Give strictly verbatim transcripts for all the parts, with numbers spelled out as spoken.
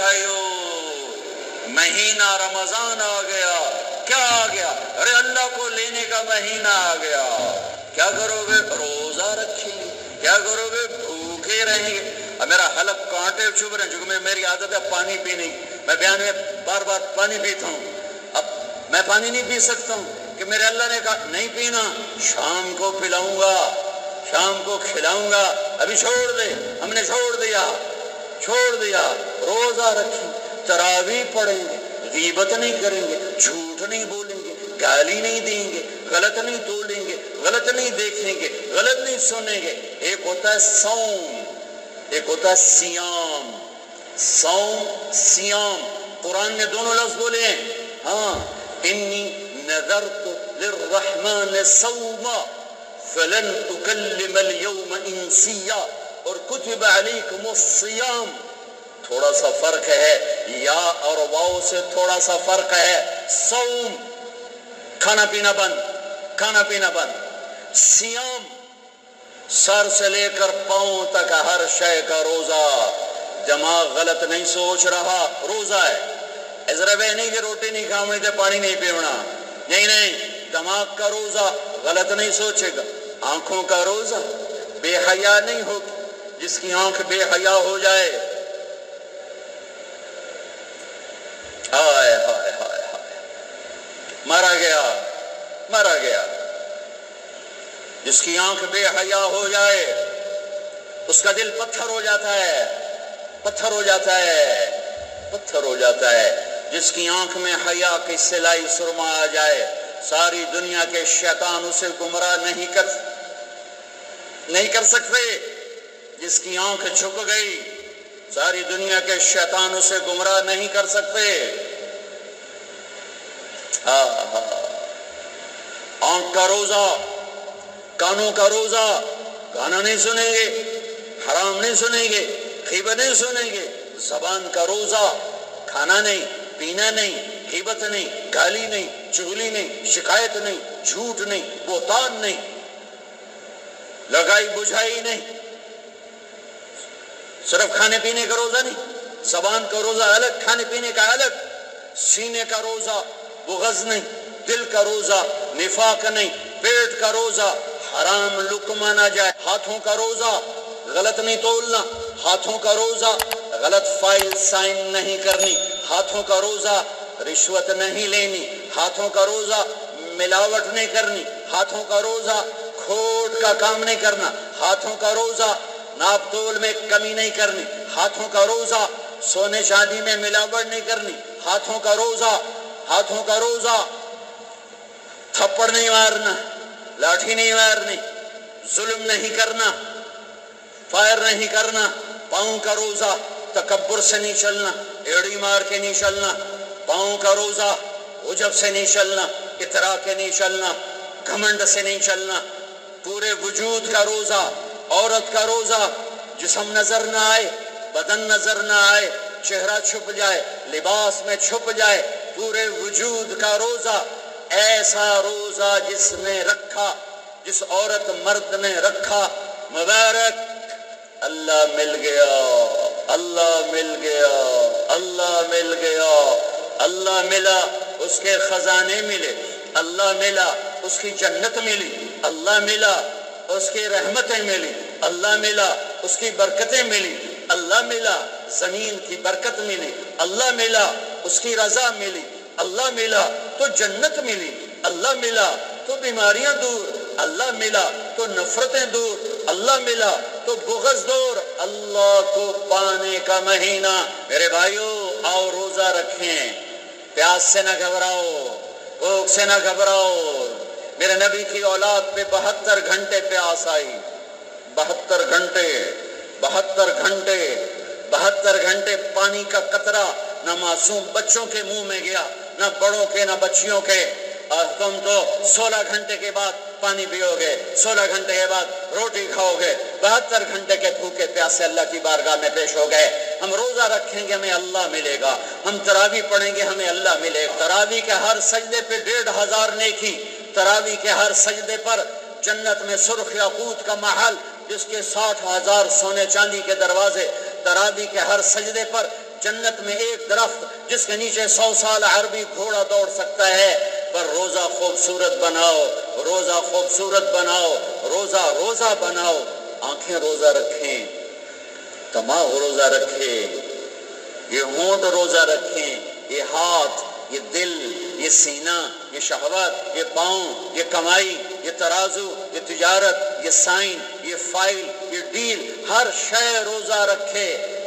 भाइयों, महीना रमजान आ गया। क्या आ गया? अरे अल्लाह को लेने का महीना आ गया। क्या करोगे? रोजा रखेंगे। क्या करोगे? भूखे रहेंगे। अब मेरा हलब कांटे चुभ रहे हैं क्योंकि मेरी आदत है पानी पीने की। मैं बयान में बार बार पानी पीता हूँ। अब मैं पानी नहीं पी सकता हूँ कि मेरे अल्लाह ने कहा नहीं पीना, शाम को पिलाऊंगा, शाम को खिलाऊंगा। अभी छोड़ दे, हमने छोड़ दिया, छोड़ दिया। रोजा रखें, तरावी पढ़ेंगे, गीबत नहीं करेंगे, झूठ नहीं बोलेंगे, गाली नहीं देंगे, गलत नहीं तोलेंगे, गलत नहीं देखेंगे, गलत नहीं सुनेंगे। एक होता है सौम, एक होता है सियाम। सौम, सियाम, कुरान ने दोनों लफ्ज बोले हैं। हाँ, इन्नी नज़रतु लिर्रहमान सौमा फलन उकल्लिमल यौम इंसिया और कुतिब अलैकुमुस्सियाम। थोड़ा सा फर्क है, या और वाओ से थोड़ा सा फर्क है। सौम खाना पीना बंद, खाना पीना बंद। सियाम सर से लेकर पांव तक हर शय का रोजा। दिमाग गलत नहीं सोच रहा, रोजा है। इजरा वह नहीं कि रोटी नहीं खानी थे, पानी नहीं पीना, नहीं नहीं, दिमाग का रोजा। गलत नहीं सोचेगा। आंखों का रोजा, बेहया नहीं होगी। जिसकी आंख बेहया हो जाए, हाय हाय हाय हाय, मरा गया, मरा गया। जिसकी आंख बेहया हो जाए उसका दिल पत्थर हो जाता है, पत्थर हो जाता है, पत्थर हो जाता है। जिसकी आंख में हया की सिलाई सुरमा आ जाए, सारी दुनिया के शैतान उसे गुमराह नहीं कर नहीं कर सकते। जिसकी आंख झुक गई, सारी दुनिया के शैतान उसे गुमराह नहीं कर सकते। हा हा, आंख का रोजा, कानों का रोजा। गाना नहीं सुनेंगे, हराम नहीं सुनेंगे, खिबत नहीं सुनेंगे। जबान का रोजा, खाना नहीं, पीना नहीं, हिबत नहीं, गाली नहीं, चुगली नहीं, शिकायत नहीं, झूठ नहीं, बोहतान नहीं, लगाई बुझाई नहीं। सिर्फ खाने पीने का रोजा नहीं, जबान का रोजा अलग, खाने पीने का अलग। सीने का रोजा, बुग़्ज़ नहीं, दिल का रोजा, निफाक नहीं, पेट का रोजा, हराम लुकमा ना जाए। हाथों का रोजा, गलत नहीं तोलना, हाथों का रोजा, गलत फाइल साइन नहीं करनी, हाथों का रोजा, रिश्वत नहीं लेनी, हाथों का रोजा, मिलावट नहीं करनी, हाथों का रोजा, खोट का काम नहीं करना, हाथों का रोजा, नाप तोल में कमी नहीं करनी, हाथों का रोजा, सोने चांदी में मिलावट नहीं करनी, हाथों का रोजा, हाथों का रोजा, थप्पड़ नहीं मारना, लाठी नहीं मारनी, जुल्म नहीं करना, फायर नहीं करना। पाँव का रोजा, तकब्बुर से नहीं चलना, एड़ी मार के नहीं चलना। पाँव का रोजा, उजब से नहीं चलना, इतरा के नहीं चलना, घमंड से नहीं चलना। पूरे वजूद का रोजा, औरत का रोजा, जिस्म नजर ना आए, बदन नजर ना आए, चेहरा छुप जाए, लिबास में छुप जाए, पूरे वजूद का रोजा। ऐसा रोजा जिसने रखा, जिस औरत मर्द ने रखा, मुबारक, अल्लाह मिल गया, अल्लाह मिल गया, अल्लाह मिल गया। अल्लाह मिला, उसके खजाने मिले, अल्लाह मिला, उसकी जन्नत मिली, अल्लाह मिला, उसकी रहमतें मिली, अल्लाह मिला, उसकी बरकतें मिली, अल्लाह मिला, जमीन की बरकत मिली, अल्लाह मिला, उसकी रजा मिली, अल्लाह मिला तो जन्नत मिली, अल्लाह मिला तो बीमारियां दूर, अल्लाह मिला तो नफरतें दूर, अल्लाह मिला तो बुग़्ज़ दूर। अल्लाह को पाने का महीना। मेरे भाइयों, आओ रोजा रखें, प्यास से ना घबराओ, भूख से ना घबराओ। मेरे नबी की औलाद पे बहत्तर घंटे प्यास आई, बहत्तर घंटे, बहत्तर घंटे, बहत्तर घंटे। पानी का कतरा ना मासूम बच्चों के मुंह में गया, ना बड़ों के, ना बच्चियों के। और तुम तो सोलह घंटे के बाद पानी पियोगे, सोलह घंटे के बाद रोटी खाओगे, बहत्तर घंटे के भूखे प्यासे अल्लाह की बारगाह में पेश हो गए। हम रोजा रखेंगे, हमें अल्लाह मिलेगा, हम तरावी पढ़ेंगे, हमें अल्लाह मिलेगा। तरावी के हर सजदे पे डेढ़ हजार नेकी, तरावी के हर सजदे पर जन्नत में सुर्ख याकूत का महल, जिसके साठ हजार सोने चांदी के दरवाजे। तरावी के हर सजदे पर जन्नत में एक दरख्त जिसके नीचे सौ साल अरबी घोड़ा दौड़ सकता है। पर रोज़ा खूबसूरत बनाओ, रोज़ा खूबसूरत बनाओ, रोज़ा रोज़ा बनाओ। आंखें रोज़ा रखें, तमाम रोज़ा रखें, ये होंठ रोज़ा रखें, ये हाथ, ये दिल, ये सीना, ये शहवत, ये पाँव, ये कमाई, ये तराजू, ये तिजारत, ये साइन, ये फाइल, ये डील, हर शय रोज़ा रखे,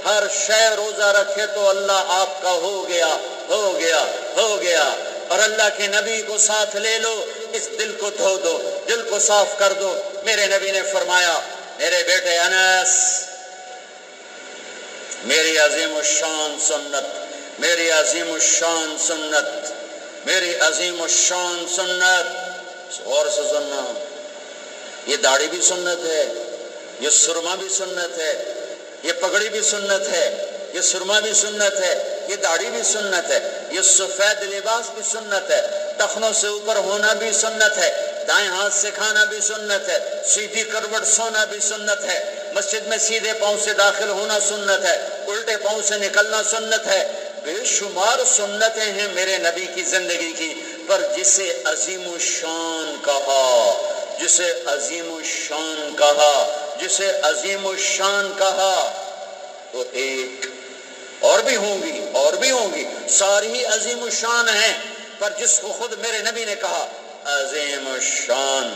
हर शय रोज़ा रखे तो अल्लाह आपका हो गया, हो गया, हो गया। और अल्लाह के नबी को साथ ले लो, इस दिल को धो दो, दिल को साफ कर दो। मेरे नबी ने फरमाया, मेरे बेटे अनस, मेरी अजीम शान सुन्नत, मेरी अजीम शान सुन्नत, मेरी अजीम शान सुन्नत, और से सुनना। ये दाढ़ी भी सुन्नत है, ये सुरमा भी सुन्नत है, ये पगड़ी भी सुन्नत है, ये सुरमा भी सुन्नत है, ये दाढ़ी भी सुन्नत है, ये सफ़ेद लिबास भी सुन्नत है, टखनों से ऊपर होना भी सुन्नत है, दाएं हाथ से खाना भी सुन्नत है, सीधी करवट सोना भी सुन्नत है, मस्जिद में सीधे पाँव से दाखिल होना सुन्नत है, उल्टे पाँव से निकलना सुन्नत है। बेशुमार सुन्नतें हैं मेरे नबी की जिंदगी की। पर जिसे अजीम शान कहा, जिसे अजीम शान कहा, जिसे अजीम शान कहा, तो एक और भी होंगी, और भी होंगी, सारी ही अजीम शान हैं। पर जिसको खुद मेरे नबी ने कहा अजीम शान,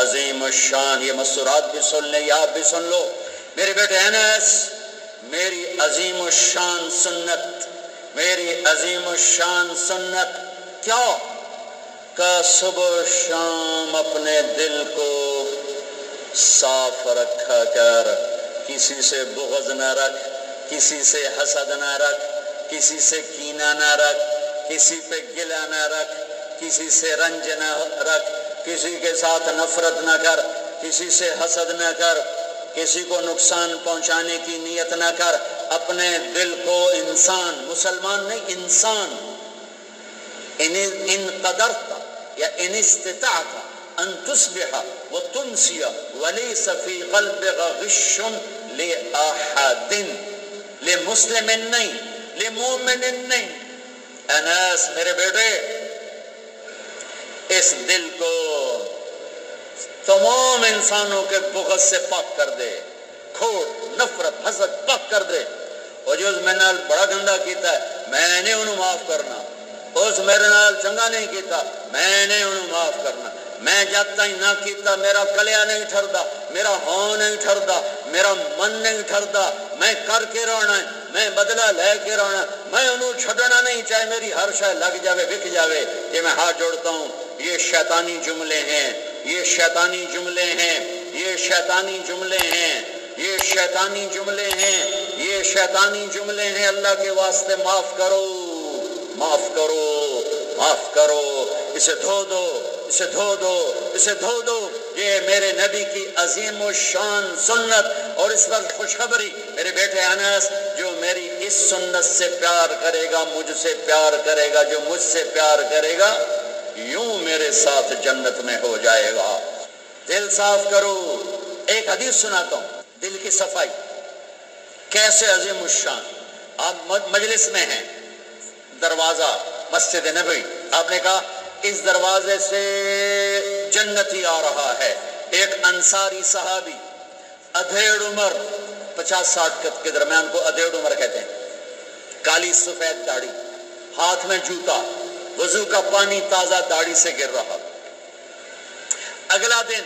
अजीम शान, ये मसूरात भी सुन लें, आप भी सुन लो। मेरे बेटे अनस, मेरी अजीम शान सुन्नत, मेरी अजीम शान सुन्नत क्या का सुबह शाम अपने दिल को साफ रखा कर, किसी से बुग़्ज़ न रख, किसी से हसद न रख, किसी से कीना न रख, किसी पे गिला न रख, किसी से रंज न रख, किसी के साथ नफरत न कर, किसी से हसद न कर, किसी को नुकसान पहुंचाने की नीयत न कर। अपने दिल को इंसान, मुसलमान नहीं इंसान, इन इन कदर का या इन इस्तिता का अन तुस्बिहा व तुमसिया वलैसा फी क़ल्बिका ग़िश्शुन ले अहादिन, ले मुस्लिमिन नहीं, ले मोमिनिन नहीं। अनस मेरे बेटे, इस दिल को तमाम इंसानों के बुग़्ज़ से पाक कर दे, खोट नफरत हसद पाक कर दे। और जो उस मेरे नाल बड़ा गंदा किया मैंने उन्हें माफ करना, उस मेरे नाल चंगा नहीं किया मैंने उन्हें माफ करना, मैं जब तक ना किया मेरा कलिया नहीं ठरदा, मेरा हों नहीं ठरदा, मेरा मन नहीं ठरदा, मैं करके रहना है, मैं बदला लेके रहना, मैं उन्हें छोड़ना नहीं, चाहे मेरी हर शय लग जावे बिक जावे। ये मैं हाथ जोड़ता हूँ, ये शैतानी जुमले हैं, ये शैतानी जुमले हैं, ये शैतानी जुमले हैं, ये शैतानी जुमले हैं, ये शैतानी जुमले हैं। अल्लाह के वास्ते माफ करो, माफ करो, माफ करो, इसे धो दो, इसे धो दो, इसे धो दो। ये मेरे नबी की अजीम व शान सुन्नत। और इस वक्त खुशखबरी मेरे बेटे अनस, जो मेरी इस सुन्नत से प्यार करेगा, मुझसे प्यार करेगा, जो मुझसे प्यार करेगा यूं मेरे साथ जन्नत में हो जाएगा। दिल साफ करो। एक हदीस सुनाता हूँ दिल की सफाई कैसे अजीम शान। आप मजलिस में हैं, दरवाज़ा मस्जिद नबी, आपने कहा इस दरवाजे से जन्नती आ रहा है। एक अंसारी सहाबी अधेड़ उम्र, पचास साठ के दरम्यान को अधेड़ उम्र कहते हैं, काली सफेद दाढ़ी, हाथ में जूता, वजू का पानी ताजा दाढ़ी से गिर रहा। अगला दिन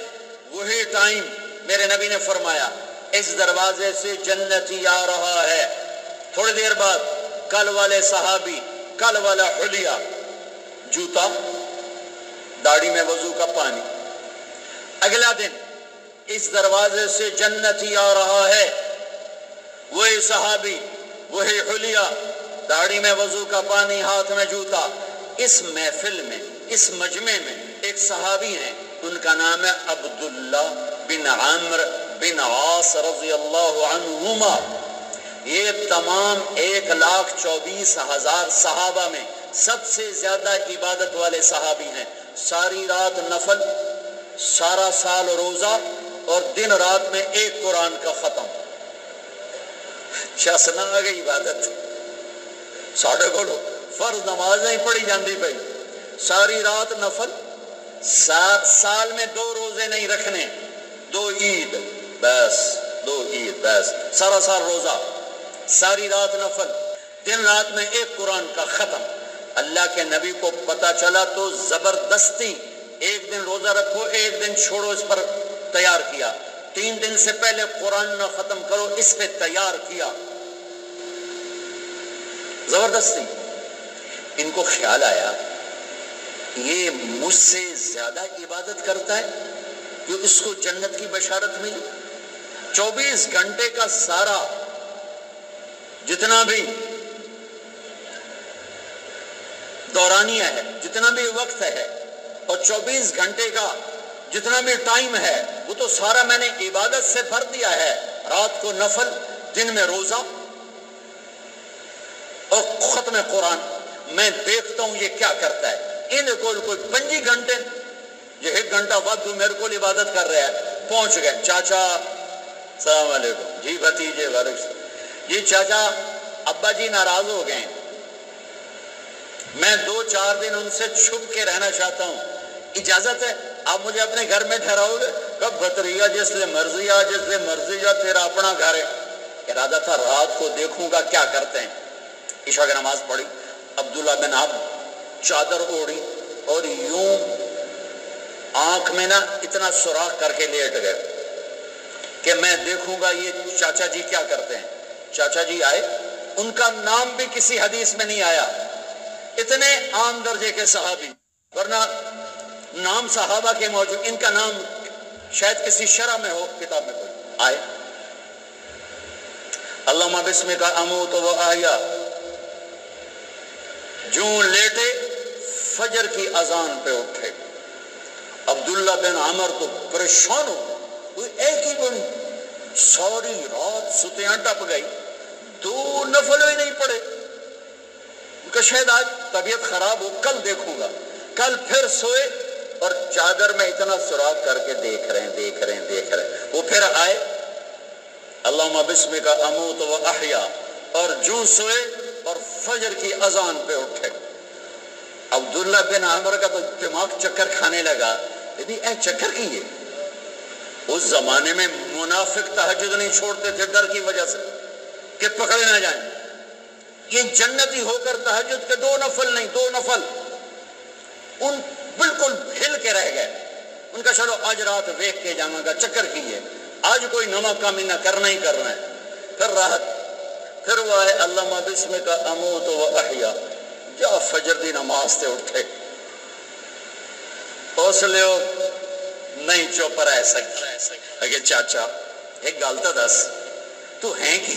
वही टाइम मेरे नबी ने फरमाया इस दरवाजे से जन्नती आ रहा है। थोड़ी देर बाद कल वाले सहाबी, कल वाला हुलिया, जूता, दाढ़ी में वजू का पानी। अगला दिन इस दरवाजे से जन्नती आ रहा है। वही सहाबी, वही हुलिया, दाढ़ी में वजू का पानी, हाथ में जूता। इस महफिल में, इस मजमे में एक सहाबी हैं, उनका नाम है अब्दुल्ला बिन अम्र बिन आस रज़ियल्लाहु अन्हुमा। ये तमाम एक लाख चौबीस हजार सहाबा में सबसे ज्यादा इबादत वाले सहाबी हैं। सारी रात नफल, सारा साल रोजा, और दिन रात में एक कुरान का खत्म। शासना आ गई इबादत। साढ़े को फर्ज नमाज नहीं पढ़ी जाती पई, सारी रात नफल, सात साल में दो रोजे नहीं रखने, दो ईद बस, दो ईद बस, सारा साल रोजा, सारी रात नफल, दिन रात में एक कुरान का खत्म। अल्लाह के नबी को पता चला तो जबरदस्ती एक दिन रोजा रखो एक दिन छोड़ो इस पर तैयार किया, तीन दिन से पहले कुरान न खत्म करो इस पे तैयार किया जबरदस्ती। इनको ख्याल आया ये मुझसे ज्यादा इबादत करता है कि इसको जन्नत की बशारत मिली। चौबीस घंटे का सारा जितना भी दौरानिया है, जितना भी वक्त है और चौबीस घंटे का जितना भी टाइम है वो तो सारा मैंने इबादत से भर दिया है। रात को नफल, दिन में रोजा और खत्म कुरान। मैं देखता हूं ये क्या करता है, इनको कोई पंजी घंटे ये एक घंटा बाद मेरे को इबादत कर रहा है। पहुंच गए, चाचा सलाम अलैकुम, जी भतीजे वालेकुम सलाम, जी चाचा अब्बा जी नाराज हो गए, मैं दो चार दिन उनसे छुप के रहना चाहता हूँ, इजाजत है आप मुझे अपने घर में ठहराओगे? कब भतरिया जिसले मर्जी आ, जिसले मर्जी जा, तेरा अपना घर है। इरादा था रात को देखूंगा क्या करते हैं। ईशा की नमाज पढ़ी, अब्दुल्ला बिन अब चादर ओढ़ी और यूं आंख में ना इतना सुराख करके लेट गए कि मैं देखूंगा ये चाचा जी क्या करते हैं। चाचा जी आए, उनका नाम भी किसी हदीस में नहीं आया, इतने आम दर्जे के सहाबी, वरना नाम सहाबा के मौजूद, इनका नाम शायद किसी शरह में हो, किताब में कोई आए। अल्लाहुम्मा बिस्मिका अमूतु व अहया। जो लेटे फजर की अजान पे उठे। अब्दुल्ला बिन आमर तो परेशान हो, कोई एक ही बनी, सारी रात सुतियां टप गई, दो नफल ही नहीं पड़े। शायद आज तबीयत खराब हो, कल देखूंगा। कल फिर सोए और चादर में इतना सुराख करके देख रहे हैं देख रहे हैं देख रहे हैं। वो फिर आए, अल्लाहुम्मा बिस्मिका अमूतु व अहया, और जूं सोए और फजर की अजान पे उठे। अब्दुल्ला बिन आमर का तो दिमाग चक्कर खाने लगा, यदि ए चक्कर की है। उस जमाने में मुनाफिक तहज्जुद नहीं छोड़ते थे डर की वजह से कि पकड़े ना जाए। ये जन्नती होकर तहज्जुद के दो नफल नहीं, दो नफल उन बिल्कुल हिल के रह गए। उनका चलो आज रात वेख के जाऊंगा, चक्कर की है, आज कोई नमा कामी ना करना ही करना है। फिर राहत, फिर वो आए, अल्लाहुम्मा बिस्मिका अमूतु व अहया, जा फजर दी नमाज से उठे। हौसले नहीं चुप रह सकते। अगे चाचा एक गल तो दस, तू है कि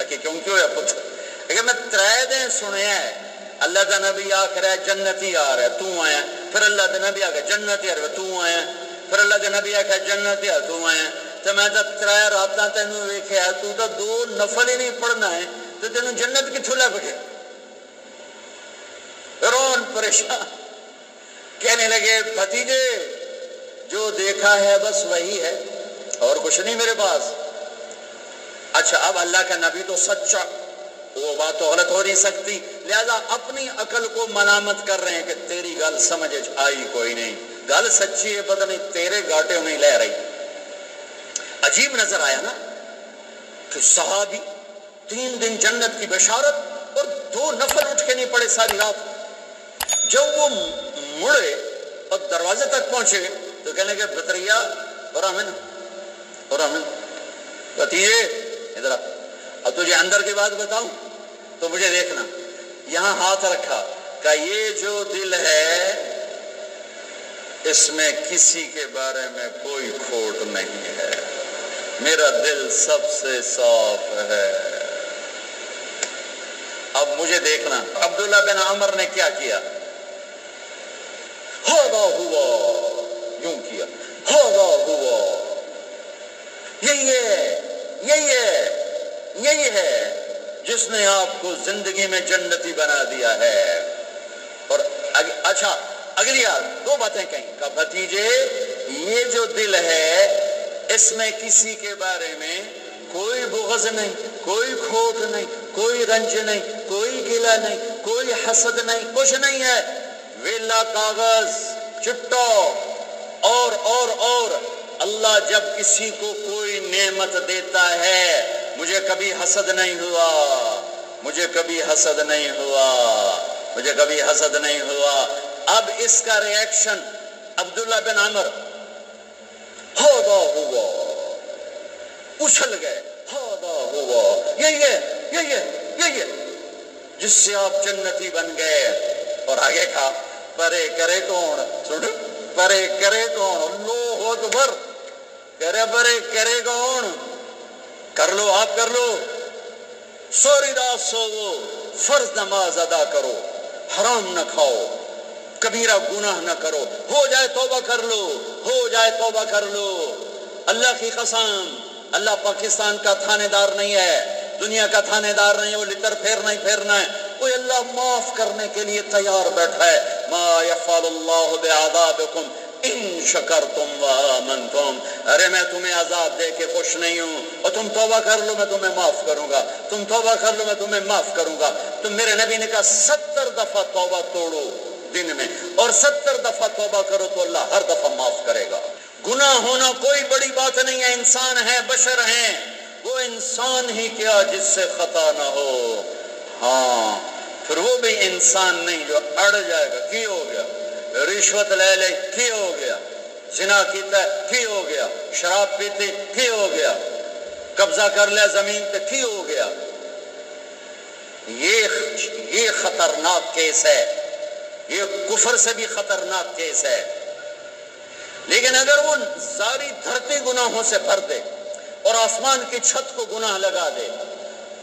अगे क्यों क्यों है पुत्र? अगर मैं त्रै दिन सुनिया है अल्लाह का नबी आखिर जन्नती आ रहा है, तू आया। फिर अल्लाह का नबी आखिर जन्नती आ रहा है, तू आया। फिर अल्लाह का नबी आखिर जन्नती आ, तू आया। तो मैं तो त्रै रात तेन वेख्या, तू तो दो नफल ही नहीं पढ़ना है, तो तेन जन्नत कितों लग गई? रोन परेशान, कहने लगे भतीजे जो देखा है बस वही है, और कुछ नहीं मेरे पास। अच्छा, अब अल्लाह का नबी तो सच्चा, वो बात तो गलत हो नहीं सकती, लिहाजा अपनी अकल को मलामत कर रहे हैं कि तेरी गल समझ आई कोई नहीं, गल सच्ची है, पता नहीं तेरे गाटे नहीं ले रही। अजीब नजर आया ना कि सहाबी तीन दिन जन्नत की बशारत और दो नफल उठ के नहीं पड़े सारी रात। जब वो मुड़े और दरवाजे तक पहुंचे तो कहने के बतरिया और अमिन और अमिन बतिये इधर, अब तुझे अंदर की बात बताऊं तो मुझे देखना, यहां हाथ रखा का ये जो दिल है इसमें किसी के बारे में कोई खोट नहीं है, मेरा दिल सबसे साफ है। अब मुझे देखना अब्दुल्ला बिन आमर ने क्या किया, होगा हुआ यूं किया, होगा हुआ यही है, यही है, यही है जिसने आपको जिंदगी में जन्नती बना दिया है। और अग, अच्छा अगली यार दो बातें कहीं का भतीजे, ये जो दिल है इसमें किसी के बारे में कोई बुग़्ज़ नहीं, कोई खोट नहीं, कोई रंज नहीं, कोई गिला नहीं, कोई हसद नहीं, कुछ नहीं है। वेला कागज चिट्टो और और और अल्लाह जब किसी को कोई नेमत देता है, मुझे कभी हसद नहीं हुआ, मुझे कभी हसद नहीं हुआ, मुझे कभी हसद नहीं हुआ। अब इसका रिएक्शन अब्दुल्ला बिन अमर होगा हुआ, उछल गए, होगा हुआ, यही है, यही है, यही है जिससे आप जन्नती बन गए। और आगे कहा, परे करे कौन, सुन, परे करे कौन, अल्लाह हू अकबर, करे परे करे कौन, कर लो आप, कर लो, सोरी रात सो वो, फर्ज नमाज अदा करो, हराम न खाओ, कबीरा गुनाह न करो, हो जाए तौबा कर लो, हो जाए तौबा कर लो। अल्लाह की कसम, अल्लाह पाकिस्तान का थानेदार नहीं है, दुनिया का थानेदार नहीं है, वो लिटर फेरना ही फेरना है। कोई अल्लाह माफ करने के लिए तैयार बैठा है। मा यफ़अलुल्लाहु बिअज़ाबिकुम इन शकरतुम व आमनतुम, अरे मैं तुम्हें आजाद दे के खुश नहीं हूँ, और तुम तौबा कर लो मैं तुम्हें माफ करूंगा, तुम तौबा कर लो मैं तुम्हें माफ करूंगा। तो मेरे नबी ने कहा सत्तर दफा तौबा तोड़ो दिन में और सत्तर दफा तौबा करो तो अल्लाह हर दफा माफ करेगा। गुनाह होना कोई बड़ी बात नहीं है, इंसान है, बशर है, वो इंसान ही क्या जिससे खता ना हो। हाँ, फिर वो भी इंसान नहीं जो अड़ जाएगा, की हो गया, रिश्वत ले ले, की हो गया, जिना कीता, की हो गया, शराब पीते, की हो गया, कब्जा कर लिया जमीन पे, की हो गया। ये ये खतरनाक केस है, ये कुफर से भी खतरनाक केस है। लेकिन अगर वो सारी धरती गुनाहों से भर दे और आसमान की छत को गुनाह लगा दे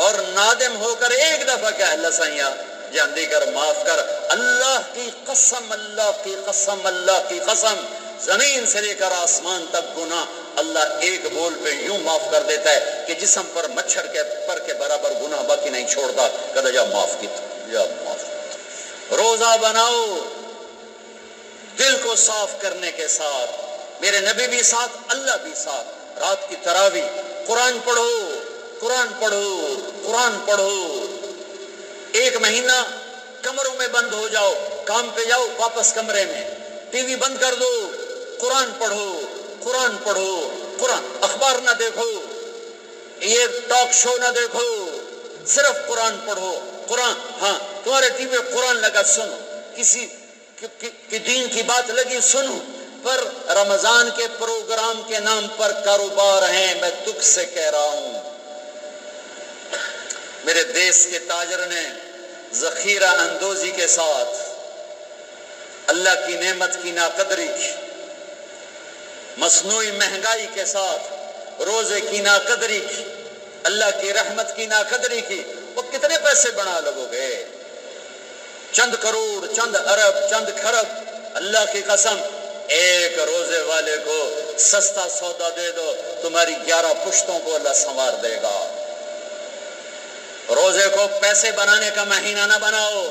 और नादिम होकर एक दफा क्या अल्लाह सैया जानदी कर, माफ कर, अल्लाह की कसम, अल्लाह की कसम, अल्लाह की कसम, जमीन से लेकर आसमान तक गुनाह अल्लाह एक बोल पे यूं माफ कर देता है कि जिस्म पर मच्छर के पर के बराबर गुनाह बाकी नहीं छोड़ता। कदा जा माफ की, जा माफ की। रोजा बनाओ दिल को साफ करने के साथ, मेरे नबी भी साथ, अल्लाह भी साथ। रात की तरावी, कुरान पढ़ो, कुरान पढ़ो, कुरान पढ़ो, एक महीना कमरों में बंद हो जाओ, काम पे जाओ वापस कमरे में, टीवी बंद कर दो, कुरान पढ़ो, कुरान पढ़ो, कुरान। अखबार ना देखो, ये टॉक शो ना देखो, सिर्फ कुरान पढ़ो, कुरान। हाँ, तुम्हारे टीवी में कुरान लगा सुनो, किसी कि, कि, कि दीन की बात लगी सुनो, पर रमजान के प्रोग्राम के नाम पर कारोबार है। मैं दुख से कह रहा हूं, मेरे देश के ताजर ने जखीरा अंदोजी के साथ अल्लाह की नेमत की नाकदरी की, मसनूई महंगाई के साथ रोजे की नाकदरी की, अल्लाह की रहमत की नाकदरी की। वो कितने पैसे बना लगोगे, चंद करोड़, चंद अरब, चंद खरब। अल्लाह की कसम, एक रोजे वाले को सस्ता सौदा दे दो, तुम्हारी ग्यारह पुश्तों को अल्लाह संवार देगा। रोजे को पैसे बनाने का महीना ना बनाओ,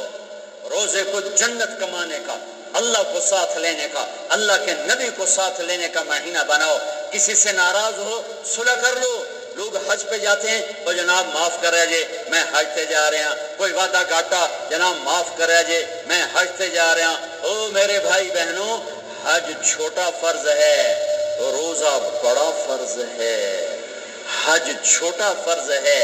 रोजे को जन्नत कमाने का, अल्लाह को साथ लेने का, अल्लाह के नबी को साथ लेने का महीना बनाओ। किसी से नाराज हो, सुलह कर लो। लोग हज पे जाते हैं, वो जनाब माफ कर जे, मैं हज पे जा रहा, कोई वादा घाटा, जनाब माफ कर जे, मैं हज पे जा रहा। ओ मेरे भाई बहनों, हज छोटा फर्ज है, रोजा बड़ा फर्ज है। हज छोटा फर्ज है,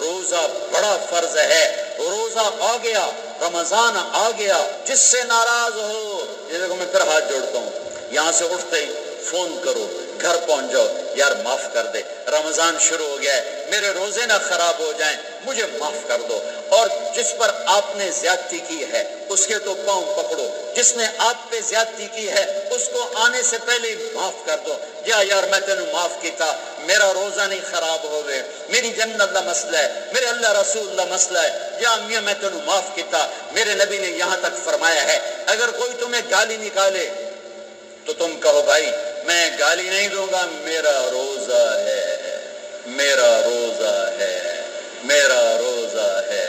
रोजा बड़ा फर्ज है। रोजा आ गया, रमजान आ गया, जिससे नाराज हो, ये देखो मैं फिर हाथ जोड़ता हूँ, यहाँ से उठते ही फोन करो, घर पहुंच जाओ, यार माफ कर दे, रमजान शुरू हो गया है, मेरे रोजे ना खराब हो जाएं, मुझे माफ कर दो। और जिस पर आपने ज्यादती की है उसके तो पाँव पकड़ो, जिसने आप पे ज्यादती की है उसको आने से पहले ही माफ कर दो। या यार मैं तेन माफ किया, मेरा रोजा नहीं खराब हो गए, मेरी जन्नत का मसला है, मेरे अल्लाह रसूल का मसला है। या मियाँ मैं तेन माफ किया, मेरे नबी ने यहाँ तक फरमाया है। अगर कोई तुम्हें गाली निकाले तो तुम कहो भाई मैं गाली नहीं दूंगा, मेरा रोजा है, मेरा रोजा है, मेरा रोजा है।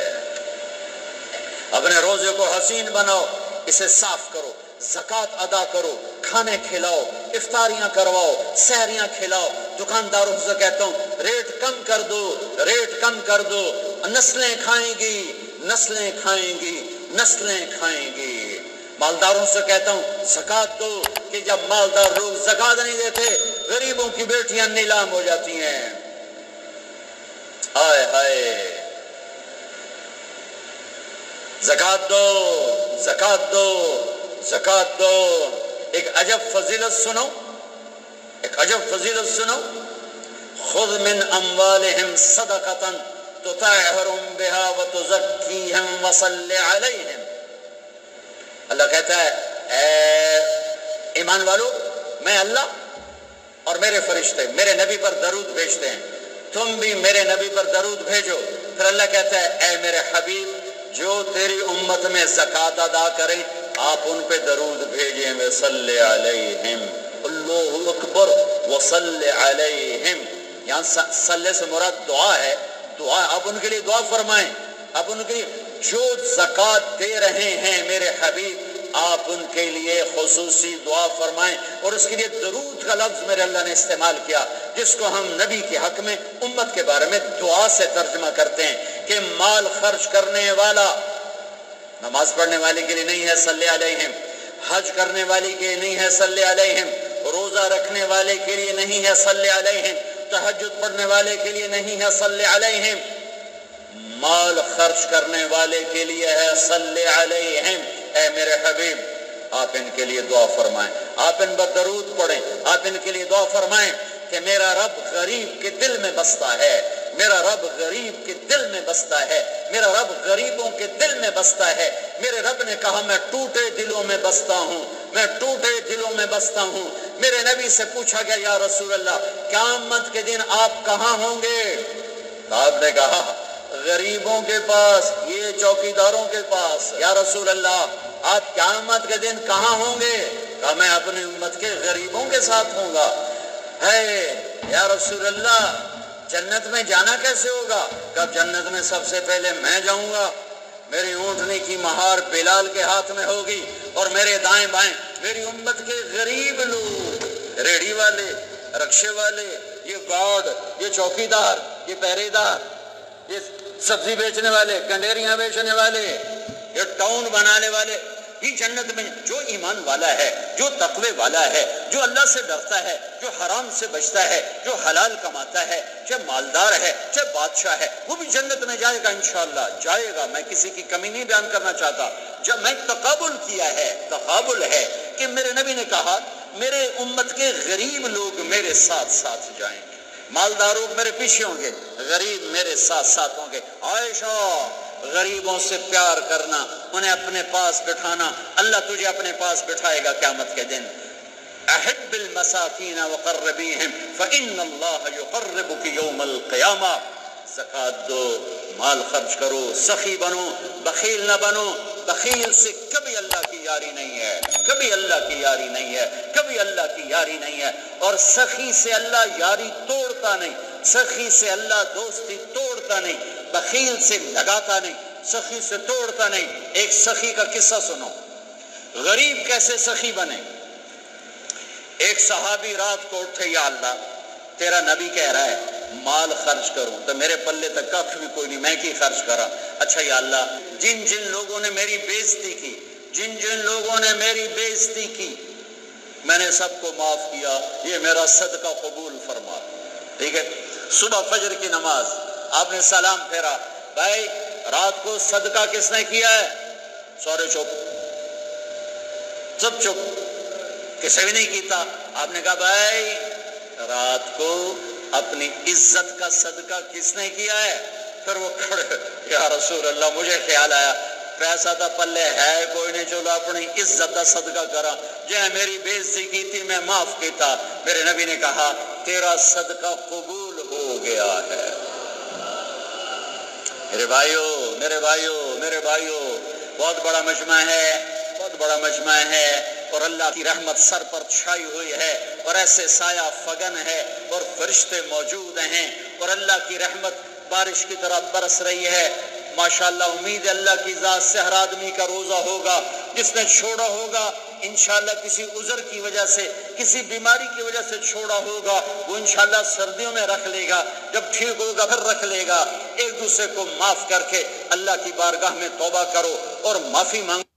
अपने रोजे को हसीन बनाओ, इसे साफ करो, ज़कात अदा करो, खाने खिलाओ, इफ्तारियां करवाओ, सहरियां खिलाओ। दुकानदारों से कहता हूँ रेट कम कर दो, रेट कम कर दो, नस्लें खाएंगी नस्लें खाएंगी नस्लें खाएंगी। मालदारों से कहता हूं ज़कात दो कि जब मालदार लोग ज़कात नहीं देते गरीबों की बेटियां नीलाम हो जाती हैं। हाय हाय, ज़कात दो ज़कात दो ज़कात दो। एक अजब फजीलत सुनो, एक अजब फजीलत सुनो। खुद मिन अम्वालिहिम सदक़तन तुतअहरुम बिहा व तुज़क्कीहिम व सल्लि अलैहिम। अल्लाह कहता है ईमान वालों, मैं अल्लाह और मेरे फरिश्ते मेरे नबी पर दरूद भेजते हैं, तुम भी मेरे नबी पर दरूद भेजो। फिर अल्लाह कहता है ऐ मेरे हबीब, जो तेरी उम्मत में ज़कात अदा करें आप उन पे दरूद भेजें। वसल्ले अलैहिम, अल्लाहु अकबर, वसल्ले अलैहिम। यहाँ सल्ले से मुराद दुआ है, दुआ आप उनके लिए दुआ फरमाएं, आप उनके जो ज़कात दे रहे हैं मेरे हबीब, आप उनके लिए खुसूसी दुआ फरमाएं। और उसके लिए दरूद का लफ्ज़ मेरे अल्लाह ने इस्तेमाल किया, जिसको हम नबी के हक में उम्मत के बारे में दुआ से तर्जमा करते हैं कि माल खर्च करने वाला नमाज पढ़ने वाले के लिए नहीं है, सल्ले अलैहिम। हज करने वाले के लिए नहीं है, सल्ले अलैहिम। रोज़ा रखने वाले के लिए नहीं है, सल्ले अलैहिम। तहज्जुद पढ़ने वाले के लिए नहीं है, सल्ले अलैहिम। माल खर्च करने वाले के लिए है, सल्ले अलैहिम। ऐ मेरे हबीब, आप इनके लिए दुआ फरमाएं, आप इन पर दरूद पढ़ें, आप इनके लिए दुआ फरमाएं कि मेरा रब गरीब के दिल में बसता है, मेरा रब गरीब के दिल में बसता है, मेरा रब गरीबों के दिल में बसता है। मेरे रब ने कहा मैं टूटे दिलों में बसता हूँ, मैं टूटे दिलों में बसता हूँ। मेरे नबी से पूछा गया या रसूल अल्लाह, क़यामत के दिन आप कहाँ होंगे? आपने कहा गरीबों के पास, ये चौकीदारों के पास। या रसूल अल्लाह, आप क़यामत के दिन कहाँ होंगे? कहा मैं अपनी उम्मत के गरीबों के साथ होऊंगा। है या रसूल अल्लाह, जन्नत में जाना कैसे होगा? कब जन्नत में सबसे पहले मैं जाऊंगा, मेरी ऊँटनी की महार बिलाल के हाथ में होगी और मेरे दाएं बाएं मेरी उम्मत के गरीब लोग, रेड़ी वाले, रक्शे वाले, ये गार्ड, ये चौकीदार, ये पहरेदार, ये सब्जी बेचने वाले, कंडेरियां बेचने वाले, ये टाउन बनाने वाले, ये जन्नत में। जो ईमान वाला है, जो तकवे वाला है, जो अल्लाह से डरता है, जो हराम से बचता है, जो हलाल कमाता है, चाहे मालदार है चाहे बादशाह है, वो भी जन्नत में जाएगा इंशाअल्लाह, जाएगा। मैं किसी की कमी नहीं बयान करना चाहता। जब मैं तकाबुल किया है, तकाबुल है कि मेरे नबी ने कहा मेरे उम्मत के गरीब लोग मेरे साथ साथ जाएंगे, मालदारों मेरे पीछे होंगे, गरीब मेरे साथ साथ होंगे। आयशा, गरीबों से प्यार करना, उन्हें अपने पास बिठाना, अल्लाह तुझे अपने पास बिठाएगा क़यामत के दिन। अहिब्बिल मसाकीन वक़र्रिबीहिम फ़इन्नल्लाह युक़र्रिबुक यौमल क़ियामा। ज़कात दो, माल खर्च करो, सखी बनो, बखील न बनो। बखील से कभी अल्लाह की यारी नहीं है, कभी अल्लाह की यारी नहीं है, कभी अल्लाह की यारी नहीं है। और सखी से अल्लाह यारी तोड़ता नहीं, सखी से अल्लाह दोस्ती तोड़ता नहीं, बखील से लगाता नहीं, सखी से तोड़ता नहीं। एक सखी का किस्सा सुनो, गरीब कैसे सखी बने। एक सहाबी रात को उठे, या अल्लाह, तेरा नबी कह रहा है माल खर्च करूं तो मेरे पल्ले तक कख भी कोई नहीं, मैं की खर्च करा। अच्छा या अल्लाह, जिन जिन लोगों ने मेरी बेइज्जती की, जिन जिन लोगों ने मेरी बेइज्जती की, मैंने सबको माफ किया, ये मेरा सदका कबूल फरमा। ठीक है, सुबह फजर की नमाज, आपने सलाम फेरा, भाई रात को सदका किसने किया है? सारे चुप, सब चुप, किसी भी नहीं किया। आपने कहा भाई रात को अपनी इज्जत का सदका किसने किया है? फिर वो खड़े, या रसूल अल्लाह, मुझे ख्याल आया पैसा था पल्ले है कोई नहीं, चलो अपनी इज्जत का सदका करा, जय मेरी बेइज्जती की थी मैं माफ किया। मेरे नबी ने कहा तेरा सदका कबूल हो गया है। मेरे भाइयों, मेरे भाइयों, मेरे भाइयों, बहुत बड़ा मजमा है, बहुत बड़ा मजमा है, और अल्लाह की रहमत सर पर छाई हुई है, और ऐसे साया फगन है, और फरिश्ते मौजूद हैं, और अल्लाह की रहमत बारिश की तरह बरस रही है। माशाल्लाह, उम्मीद है अल्लाह की ज़ात से हर आदमी का रोज़ा होगा, जिसने छोड़ा होगा इंशाल्लाह किसी उज़र की वजह से, किसी बीमारी की वजह से छोड़ा होगा, वो इंशाल्लाह सर्दियों में रख लेगा, जब ठीक होगा फिर रख लेगा। एक दूसरे को माफ करके अल्लाह की बारगाह में तौबा करो और माफी मांगो।